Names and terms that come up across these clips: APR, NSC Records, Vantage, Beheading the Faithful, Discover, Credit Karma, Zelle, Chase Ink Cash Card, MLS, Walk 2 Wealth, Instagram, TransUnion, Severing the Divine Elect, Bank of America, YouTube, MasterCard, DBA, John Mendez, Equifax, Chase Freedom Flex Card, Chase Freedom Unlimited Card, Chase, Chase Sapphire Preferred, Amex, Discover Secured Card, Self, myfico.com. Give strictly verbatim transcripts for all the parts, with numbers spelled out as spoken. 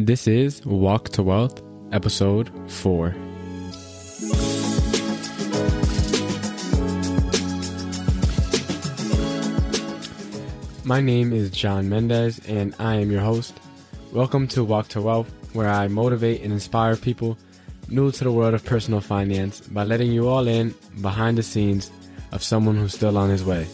This is Walk to Wealth, Episode four. My name is John Mendez, and I am your host. Welcome to Walk to Wealth, where I motivate and inspire people new to the world of personal finance by letting you all in behind the scenes of someone who's still on his way.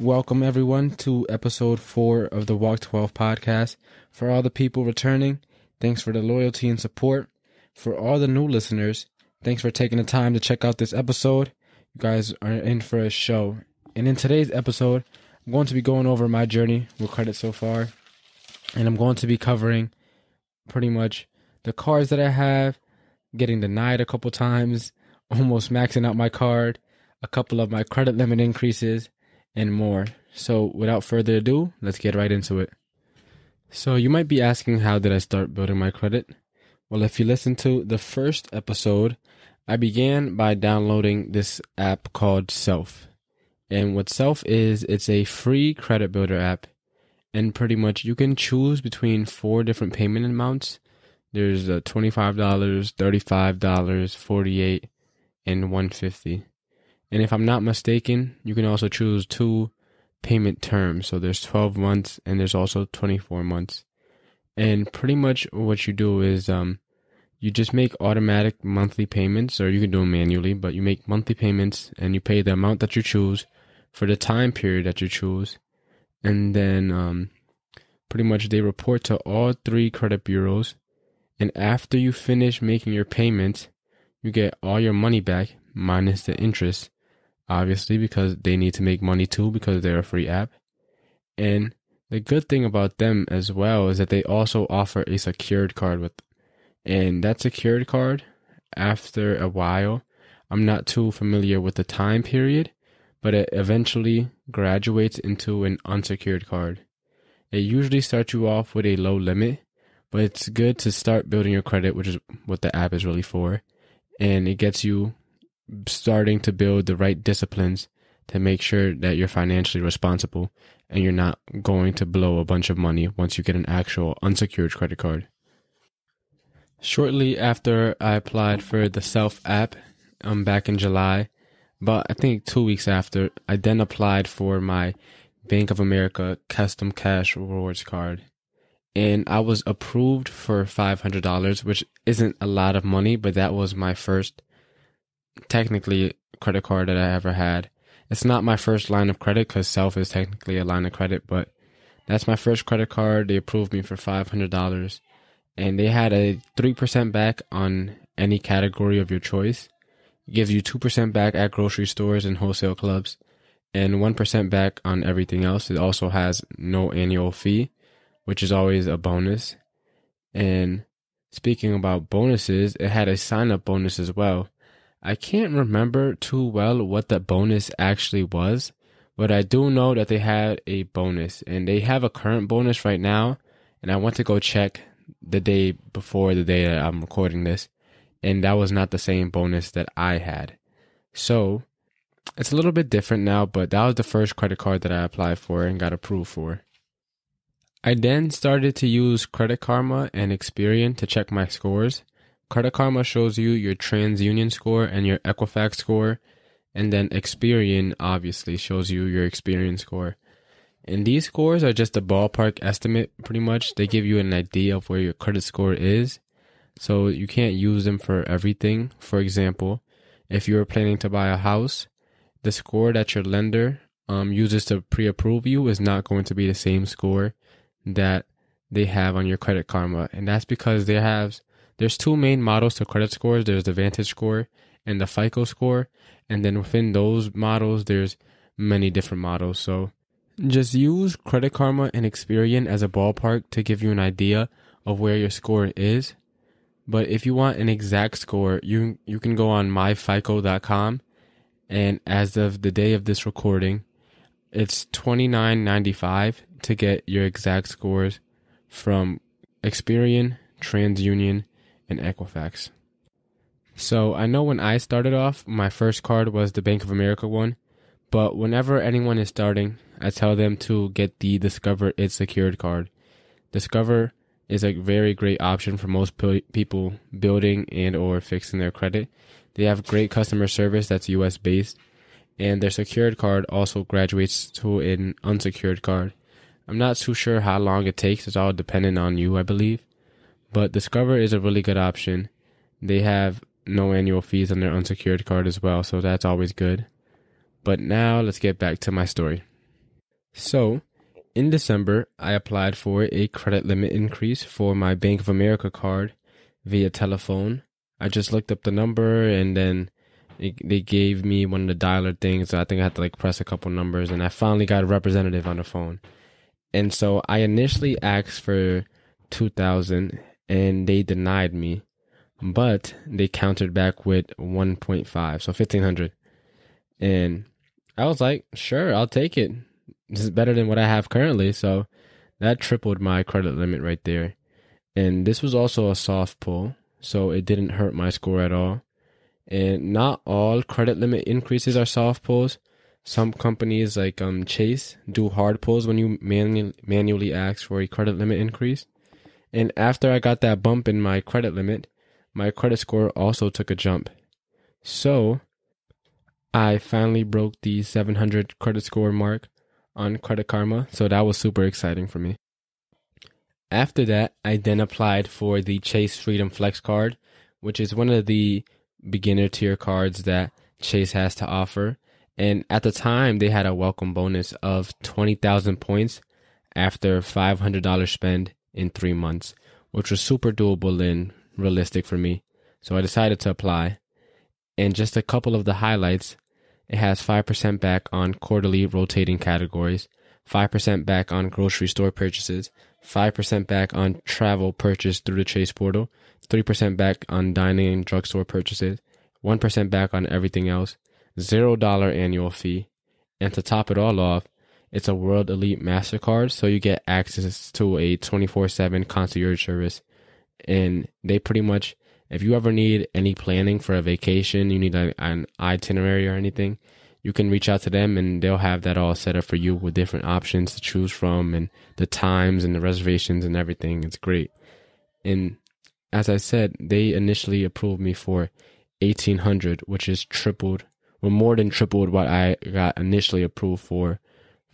Welcome, everyone, to episode four of the Walk to Wealth podcast. For all the people returning, thanks for the loyalty and support. For all the new listeners, thanks for taking the time to check out this episode. You guys are in for a show. And in today's episode, I'm going to be going over my journey with credit so far, and I'm going to be covering pretty much the cards that I have, getting denied a couple times, almost maxing out my card, a couple of my credit limit increases, and more. So without further ado, let's get right into it. So you might be asking, how did I start building my credit? Well, if you listen to the first episode, I began by downloading this app called Self. And what Self is, it's a free credit builder app. And pretty much you can choose between four different payment amounts. There's a twenty-five dollars, thirty-five dollars, forty-eight dollars, and one hundred fifty dollars. And if I'm not mistaken, you can also choose two payment terms. So there's twelve months and there's also twenty-four months. And pretty much what you do is um, you just make automatic monthly payments, or you can do them manually, but you make monthly payments and you pay the amount that you choose for the time period that you choose. And then um, pretty much they report to all three credit bureaus. And after you finish making your payments, you get all your money back minus the interest, obviously, because they need to make money too because they're a free app. And the good thing about them as well is that they also offer a secured card with, and that secured card, after a while, I'm not too familiar with the time period, but it eventually graduates into an unsecured card. It usually starts you off with a low limit, but it's good to start building your credit, which is what the app is really for. And it gets you starting to build the right disciplines to make sure that you're financially responsible and you're not going to blow a bunch of money once you get an actual unsecured credit card. Shortly after I applied for the Self app, um, back in July, but I think two weeks after, I then applied for my Bank of America Custom Cash Rewards Card. And I was approved for five hundred dollars, which isn't a lot of money, but that was my first, technically, credit card that I ever had. It's not my first line of credit because Self is technically a line of credit, but that's my first credit card. They approved me for five hundred dollars, and they had a three percent back on any category of your choice. It gives you two percent back at grocery stores and wholesale clubs, and one percent back on everything else. It also has no annual fee, which is always a bonus. And speaking about bonuses, it had a sign-up bonus as well. I can't remember too well what the bonus actually was, but I do know that they had a bonus, and they have a current bonus right now, and I went to go check the day before the day that I'm recording this, and that was not the same bonus that I had. So it's a little bit different now, but that was the first credit card that I applied for and got approved for. I then started to use Credit Karma and Experian to check my scores. Credit Karma shows you your TransUnion score and your Equifax score, and then Experian obviously shows you your Experian score. And these scores are just a ballpark estimate, pretty much. They give you an idea of where your credit score is, so you can't use them for everything. For example, if you are planning to buy a house, the score that your lender um, uses to pre-approve you is not going to be the same score that they have on your Credit Karma. And that's because they have there's two main models to credit scores. There's the Vantage score and the FICO score. And then within those models, there's many different models. So just use Credit Karma and Experian as a ballpark to give you an idea of where your score is. But if you want an exact score, you you can go on my fico dot com. And as of the day of this recording, it's twenty-nine ninety-five to get your exact scores from Experian, TransUnion, and Equifax. So I know when I started off, my first card was the Bank of America one, but whenever anyone is starting, I tell them to get the Discover It Secured card. Discover is a very great option for most people building and or fixing their credit. They have great customer service that's U S based, and their secured card also graduates to an unsecured card. I'm not too sure how long it takes. It's all dependent on you, I believe. But Discover is a really good option. They have no annual fees on their unsecured card as well, so that's always good. But now let's get back to my story. So, in December, I applied for a credit limit increase for my Bank of America card via telephone. I just looked up the number, and then it, they gave me one of the dialer things. So I think I had to like press a couple numbers, and I finally got a representative on the phone. And so I initially asked for two thousand dollars, and they denied me, but they countered back with one point five, so fifteen hundred dollars. And I was like, sure, I'll take it. This is better than what I have currently. So that tripled my credit limit right there. And this was also a soft pull, so it didn't hurt my score at all. And not all credit limit increases are soft pulls. Some companies like um, Chase do hard pulls when you manu- manually ask for a credit limit increase. And after I got that bump in my credit limit, my credit score also took a jump. So I finally broke the seven hundred credit score mark on Credit Karma, so that was super exciting for me. After that, I then applied for the Chase Freedom Flex Card, which is one of the beginner tier cards that Chase has to offer. And at the time, they had a welcome bonus of twenty thousand points after five hundred dollars spend in three months, which was super doable and realistic for me. So I decided to apply. And just a couple of the highlights: it has five percent back on quarterly rotating categories, five percent back on grocery store purchases, five percent back on travel purchased through the Chase portal, three percent back on dining and drugstore purchases, one percent back on everything else, zero dollars annual fee. And to top it all off, it's a World Elite MasterCard, so you get access to a twenty-four seven concierge service. And they pretty much, if you ever need any planning for a vacation, you need a, an itinerary or anything, you can reach out to them and they'll have that all set up for you with different options to choose from and the times and the reservations and everything. It's great. And as I said, they initially approved me for eighteen hundred dollars, which is tripled, or more than tripled what I got initially approved for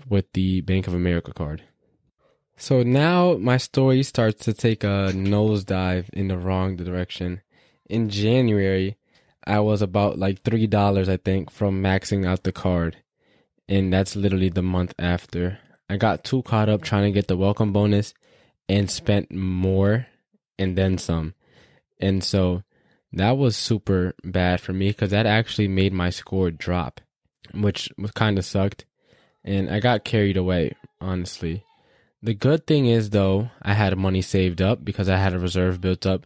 with the Bank of America card. So now my story starts to take a nosedive in the wrong direction. In January, I was about like three dollars, I think, from maxing out the card. And that's literally the month after. I got too caught up trying to get the welcome bonus and spent more and then some. And so that was super bad for me because that actually made my score drop, which kind of sucked. And I got carried away, honestly. The good thing is, though, I had money saved up because I had a reserve built up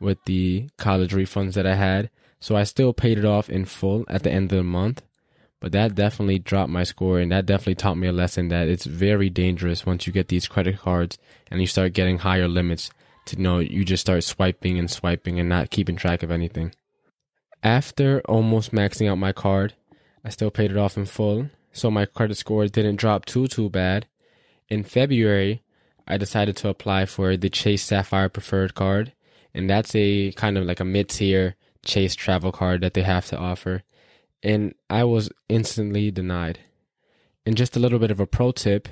with the college refunds that I had. So I still paid it off in full at the end of the month. But that definitely dropped my score, and that definitely taught me a lesson that it's very dangerous once you get these credit cards and you start getting higher limits to, you know, you just start swiping and swiping and not keeping track of anything. After almost maxing out my card, I still paid it off in full, so my credit score didn't drop too, too bad. In February, I decided to apply for the Chase Sapphire Preferred Card, and that's a kind of like a mid-tier Chase travel card that they have to offer, and I was instantly denied. And just a little bit of a pro tip,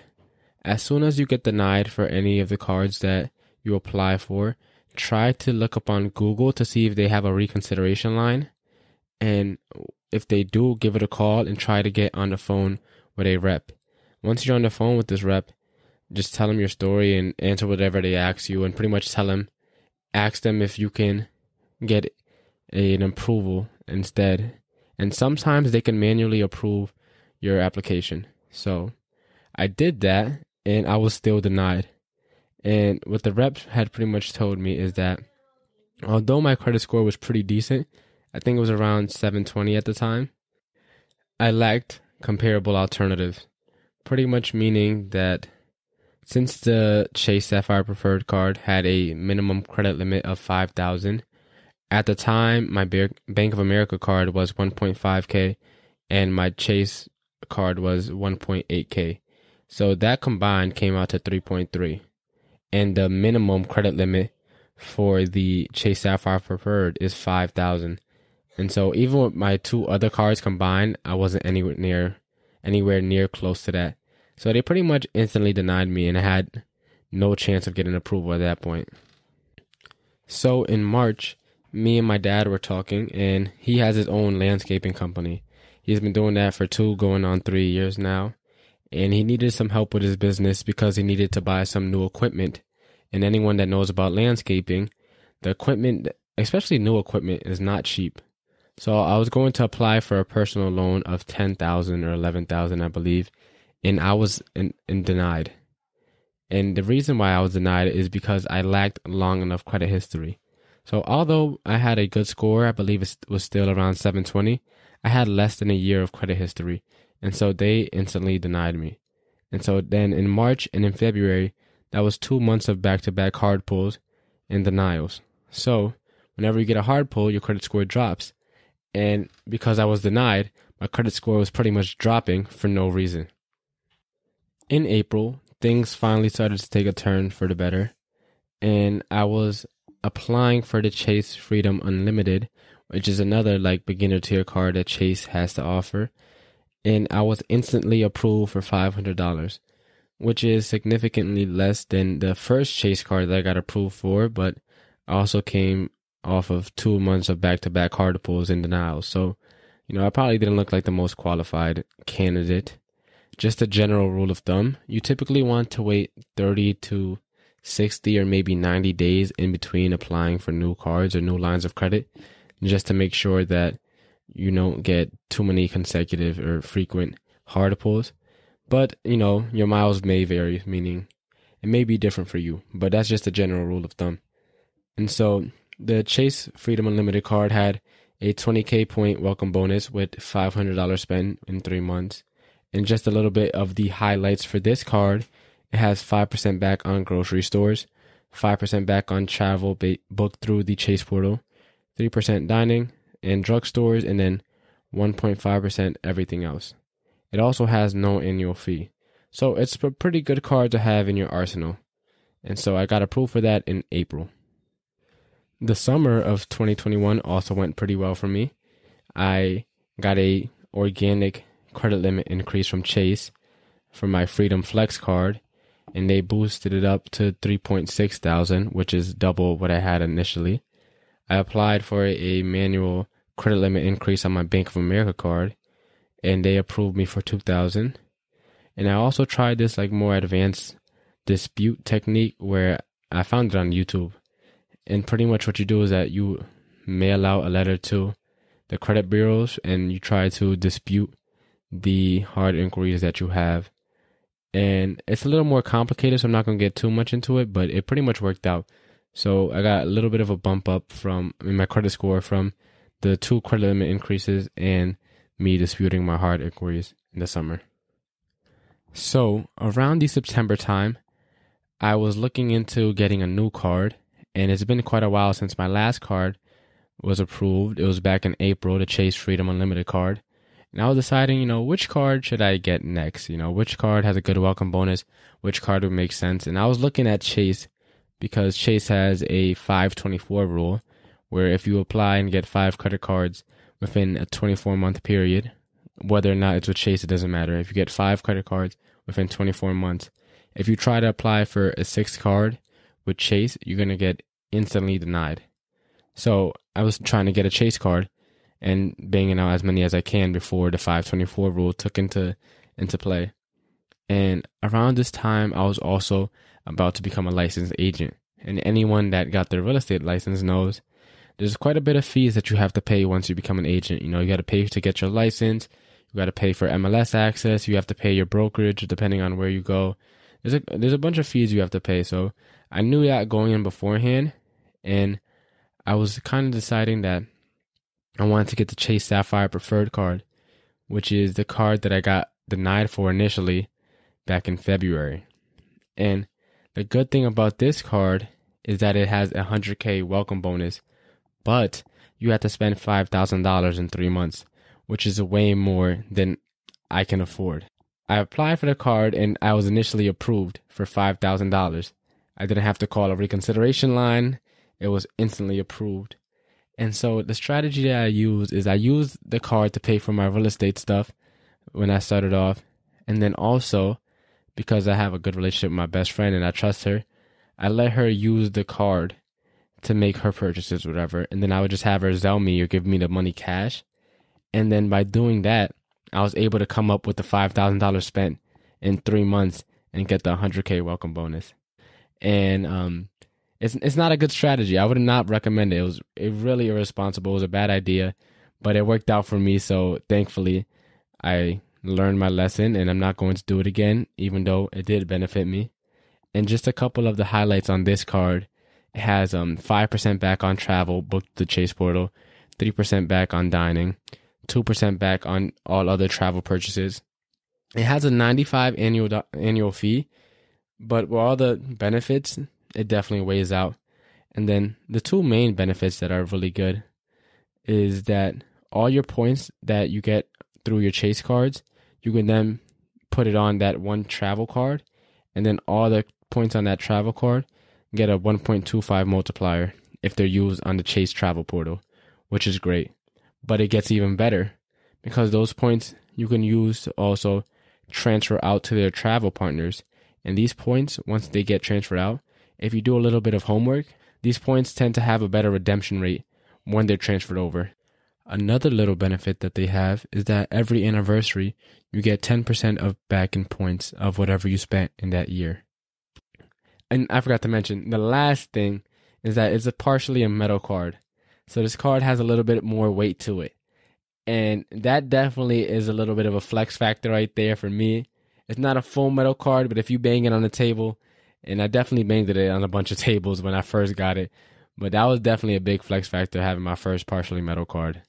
as soon as you get denied for any of the cards that you apply for, try to look up on Google to see if they have a reconsideration line, and if they do, give it a call and try to get on the phone with a rep. Once you're on the phone with this rep, just tell them your story and answer whatever they ask you, and pretty much tell them, ask them if you can get a, an approval instead. And sometimes they can manually approve your application. So I did that, and I was still denied. And what the rep had pretty much told me is that although my credit score was pretty decent, I think it was around seven twenty at the time, I lacked comparable alternatives. Pretty much meaning that since the Chase Sapphire Preferred Card had a minimum credit limit of five thousand dollars, at the time, my Bank of America card was one point five K and my Chase card was one point eight K. So that combined came out to three point three. and the minimum credit limit for the Chase Sapphire Preferred is five thousand dollars. And so even with my two other cards combined, I wasn't anywhere near anywhere near close to that. So they pretty much instantly denied me, and I had no chance of getting approval at that point. So in March, me and my dad were talking, and he has his own landscaping company. He's been doing that for two going on three years now, and he needed some help with his business because he needed to buy some new equipment. And anyone that knows about landscaping, the equipment, especially new equipment, is not cheap. So I was going to apply for a personal loan of ten thousand dollars or eleven thousand dollars, I believe, and I was in, in denied. And the reason why I was denied is because I lacked long enough credit history. So although I had a good score, I believe it was still around seven twenty, I had less than a year of credit history. And so they instantly denied me. And so then in March and in February, that was two months of back-to-back hard pulls and denials. So whenever you get a hard pull, your credit score drops. And because I was denied, my credit score was pretty much dropping for no reason. In April, things finally started to take a turn for the better, and I was applying for the Chase Freedom Unlimited, which is another like beginner tier card that Chase has to offer, and I was instantly approved for five hundred dollars, which is significantly less than the first Chase card that I got approved for, but I also came off of two months of back-to-back hard pulls and denials, so you know I probably didn't look like the most qualified candidate. Just a general rule of thumb, you typically want to wait thirty to sixty or maybe ninety days in between applying for new cards or new lines of credit, just to make sure that you don't get too many consecutive or frequent hard pulls. But, you know, your miles may vary, meaning it may be different for you, but that's just a general rule of thumb. And so the Chase Freedom Unlimited card had a twenty K point welcome bonus with five hundred dollars spent in three months. And just a little bit of the highlights for this card, it has five percent back on grocery stores, five percent back on travel ba- booked through the Chase portal, three percent dining and drugstores, and then one point five percent everything else. It also has no annual fee. So it's a pretty good card to have in your arsenal. And so I got approved for that in April. The summer of twenty twenty-one also went pretty well for me. I got a organic credit limit increase from Chase for my Freedom Flex card, and they boosted it up to three point six thousand, which is double what I had initially. I applied for a manual credit limit increase on my Bank of America card, and they approved me for two thousand. And I also tried this like more advanced dispute technique where I found it on YouTube. And pretty much what you do is that you mail out a letter to the credit bureaus and you try to dispute the hard inquiries that you have. And it's a little more complicated, so I'm not going to get too much into it, but it pretty much worked out. So I got a little bit of a bump up from I mean, my credit score from the two credit limit increases and me disputing my hard inquiries in the summer. So around the September time, I was looking into getting a new card, and it's been quite a while since my last card was approved. It was back in April, the Chase Freedom Unlimited card. And I was deciding, you know, which card should I get next? You know, which card has a good welcome bonus? Which card would make sense? And I was looking at Chase because Chase has a five twenty-four rule where if you apply and get five credit cards within a twenty-four month period, whether or not it's with Chase, it doesn't matter. If you get five credit cards within twenty-four months, if you try to apply for a sixth card with Chase, you're going to get instantly denied. So I was trying to get a Chase card and banging out as many as I can before the five twenty-four rule took into into play. And around this time, I was also about to become a licensed agent. And anyone that got their real estate license knows there's quite a bit of fees that you have to pay once you become an agent. You know, you got to pay to get your license. You got to pay for M L S access. You have to pay your brokerage depending on where you go. There's a, there's a bunch of fees you have to pay. So I knew that going in beforehand. And I was kind of deciding that I wanted to get the Chase Sapphire Preferred card, which is the card that I got denied for initially back in February. And the good thing about this card is that it has a one hundred K welcome bonus, but you have to spend five thousand dollars in three months, which is way more than I can afford. I applied for the card and I was initially approved for five thousand dollars. I didn't have to call a reconsideration line. It was instantly approved. And so the strategy that I used is I used the card to pay for my real estate stuff when I started off. And then also, because I have a good relationship with my best friend and I trust her, I let her use the card to make her purchases, whatever. And then I would just have her Zelle me or give me the money cash. And then by doing that, I was able to come up with the five thousand dollars spent in three months and get the one hundred K welcome bonus. And um, it's it's not a good strategy. I would not recommend it. It was it really irresponsible. It was a bad idea, but it worked out for me. So thankfully, I learned my lesson and I'm not going to do it again, even though it did benefit me. And just a couple of the highlights on this card. It has um five percent back on travel, booked the Chase portal, three percent back on dining, two percent back on all other travel purchases. It has a ninety-five dollars annual annual fee, but with all the benefits, it definitely weighs out. And then the two main benefits that are really good is that all your points that you get through your Chase cards, you can then put it on that one travel card, and then all the points on that travel card get a one point two five multiplier if they're used on the Chase travel portal, which is great. But it gets even better because those points you can use to also transfer out to their travel partners. And these points, once they get transferred out, if you do a little bit of homework, these points tend to have a better redemption rate when they're transferred over. Another little benefit that they have is that every anniversary, you get ten percent of back in points of whatever you spent in that year. And I forgot to mention, the last thing is that it's a partially a metal card. So this card has a little bit more weight to it. And that definitely is a little bit of a flex factor right there for me. It's not a full metal card, but if you bang it on the table, and I definitely banged it on a bunch of tables when I first got it, but that was definitely a big flex factor having my first partially metal card.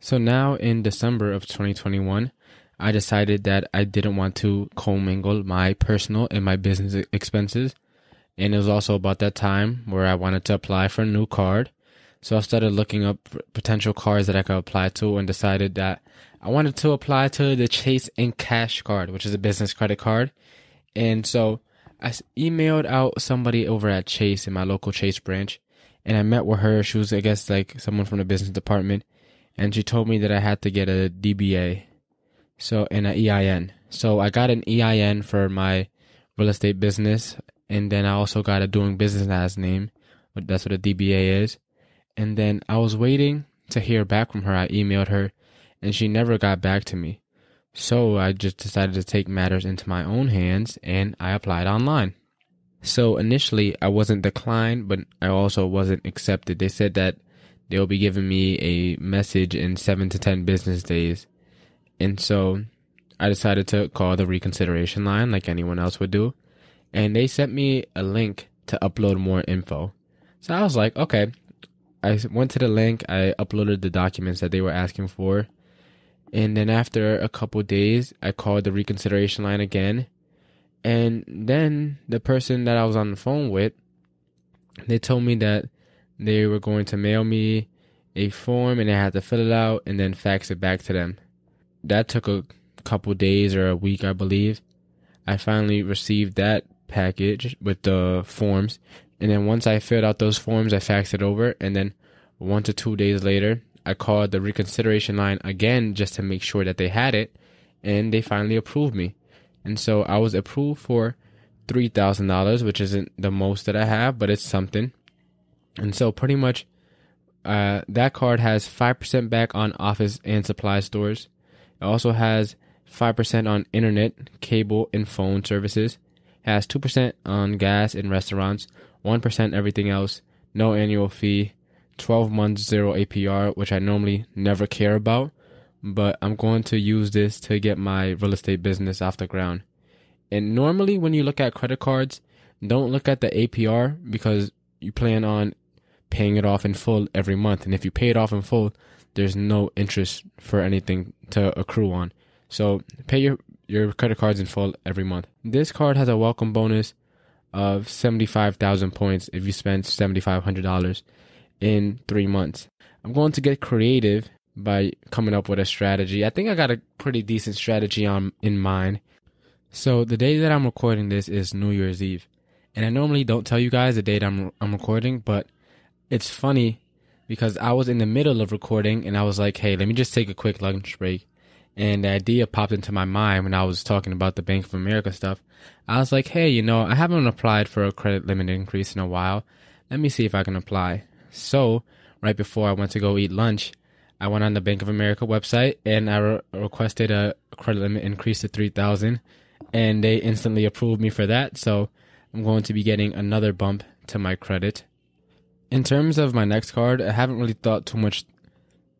So now in December of twenty twenty-one, I decided that I didn't want to commingle my personal and my business expenses. And it was also about that time where I wanted to apply for a new card. So I started looking up potential cards that I could apply to and decided that I wanted to apply to the Chase Ink Cash Card, which is a business credit card. And so I emailed out somebody over at Chase in my local Chase branch, and I met with her. She was, I guess, like someone from the business department, and she told me that I had to get a D B A so and an E I N. So I got an E I N for my real estate business, and then I also got a doing business as name. That's what a D B A is. And then I was waiting to hear back from her. I emailed her and she never got back to me. So I just decided to take matters into my own hands and I applied online. So initially I wasn't declined, but I also wasn't accepted. They said that they'll be giving me a message in seven to ten business days. And so I decided to call the reconsideration line like anyone else would do. And they sent me a link to upload more info. So I was like, okay. I went to the link, I uploaded the documents that they were asking for, and then after a couple days, I called the reconsideration line again, and then the person that I was on the phone with, they told me that they were going to mail me a form, and I had to fill it out, and then fax it back to them. That took a couple days or a week, I believe. I finally received that package with the forms. And then once I filled out those forms, I faxed it over. And then one to two days later, I called the reconsideration line again just to make sure that they had it. And they finally approved me. And so I was approved for three thousand dollars, which isn't the most that I have, but it's something. And so pretty much uh, that card has five percent back on office and supply stores. It also has five percent on internet, cable, and phone services. It has two percent on gas and restaurants. one percent everything else, no annual fee, twelve months, zero A P R, which I normally never care about, but I'm going to use this to get my real estate business off the ground. And normally when you look at credit cards, don't look at the A P R because you plan on paying it off in full every month. And if you pay it off in full, there's no interest for anything to accrue on. So pay your, your credit cards in full every month. This card has a welcome bonus of seventy-five thousand points if you spend seven thousand five hundred dollars in three months. I'm going to get creative by coming up with a strategy. I think I got a pretty decent strategy on in mind. So the day that I'm recording this is New Year's Eve. And I normally don't tell you guys the date I'm I'm recording, but it's funny because I was in the middle of recording and I was like, hey, let me just take a quick lunch break. And the idea popped into my mind when I was talking about the Bank of America stuff. I was like, hey, you know, I haven't applied for a credit limit increase in a while. Let me see if I can apply. So right before I went to go eat lunch, I went on the Bank of America website and I re- requested a credit limit increase to three thousand dollars, and they instantly approved me for that. So I'm going to be getting another bump to my credit. In terms of my next card, I haven't really thought too much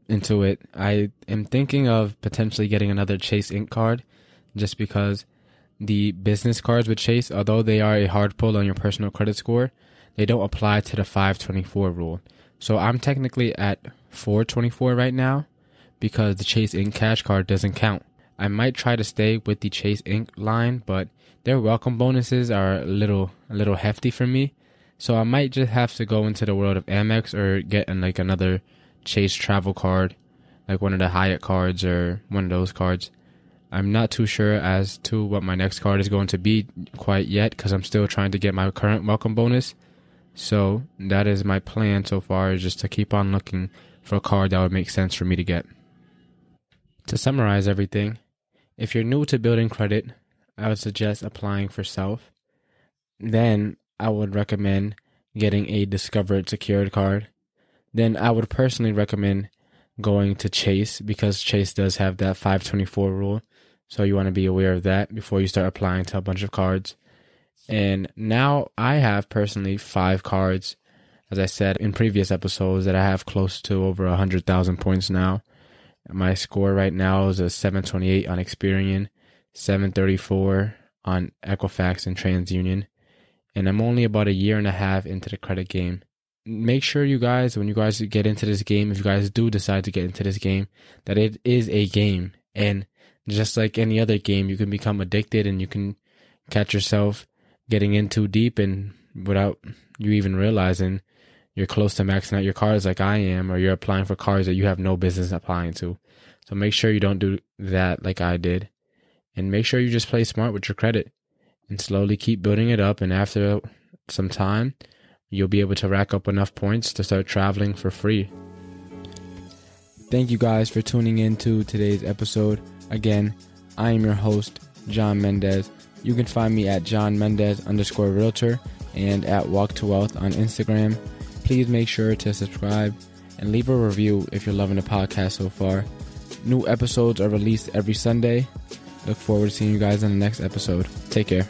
into it. I am thinking of potentially getting another Chase Ink card just because the business cards with Chase, although they are a hard pull on your personal credit score, they don't apply to the five twenty-four rule. So I'm technically at four twenty-four right now because the Chase Ink Cash Card doesn't count. I might try to stay with the Chase Ink line, but their welcome bonuses are a little, a little hefty for me. So I might just have to go into the world of Amex or get in like another Chase travel card, like one of the Hyatt cards or one of those cards. I'm not too sure as to what my next card is going to be quite yet because I'm still trying to get my current welcome bonus. So that is my plan so far, is just to keep on looking for a card that would make sense for me to get. To summarize everything, if you're new to building credit, I would suggest applying for Self. Then I would recommend getting a Discover Secured Card. Then I would personally recommend going to Chase because Chase does have that five twenty-four rule. So you want to be aware of that before you start applying to a bunch of cards. And now I have personally five cards, as I said in previous episodes, that I have close to over one hundred thousand points now. My score right now is a seven twenty-eight on Experian, seven thirty-four on Equifax and TransUnion. And I'm only about a year and a half into the credit game. Make sure you guys, when you guys get into this game, if you guys do decide to get into this game, that it is a game. And just like any other game, you can become addicted and you can catch yourself getting in too deep, and without you even realizing you're close to maxing out your cards like I am, or you're applying for cards that you have no business applying to. So make sure you don't do that like I did. And make sure you just play smart with your credit and slowly keep building it up. And after some time, you'll be able to rack up enough points to start traveling for free. Thank you guys for tuning in to today's episode. Again, I am your host, John Mendez. You can find me at John Mendez underscore Realtor and at Walk to Wealth on Instagram. Please make sure to subscribe and leave a review if you're loving the podcast so far. New episodes are released every Sunday. Look forward to seeing you guys on the next episode. Take care.